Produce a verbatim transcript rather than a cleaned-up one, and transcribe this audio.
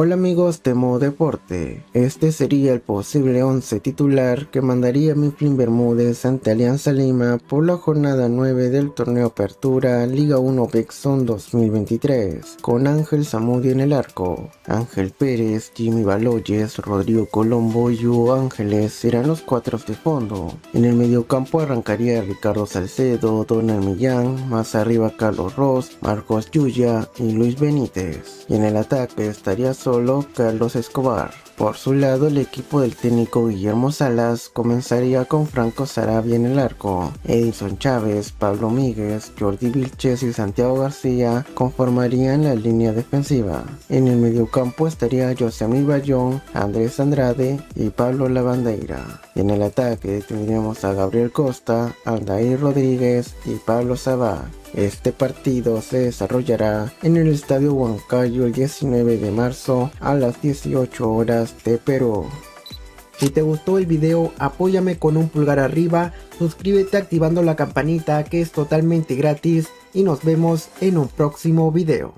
Hola amigos de Modo Deporte, este sería el posible once titular que mandaría Miflin Bermúdez ante Alianza Lima por la jornada nueve del torneo Apertura Liga uno Pexson dos mil veintitrés, con Ángel Zamudio en el arco. Ángel Pérez, Jimmy Baloyes, Rodrigo Colombo y Yu Ángeles serán los cuatro de fondo. En el mediocampo arrancaría Ricardo Salcedo, Donald Millán, más arriba Carlos Ross, Marcos Yuya y Luis Benítez. Y en el ataque estaría solo Carlos Escobar. Por su lado, el equipo del técnico Guillermo Salas comenzaría con Franco Sarabia en el arco. Edinson Chávez, Pablo Míguez, Jordi Vilches y Santiago García conformarían la línea defensiva. En el mediocampo estaría José Amí Bayón, Andrés Andrade y Pablo Lavandeira. Y en el ataque tendríamos a Gabriel Costa, Andair Rodríguez y Pablo Sabá. Este partido se desarrollará en el Estadio Huancayo el diecinueve de marzo a las dieciocho horas de Perú. Si te gustó el video, apóyame con un pulgar arriba, suscríbete activando la campanita que es totalmente gratis y nos vemos en un próximo video.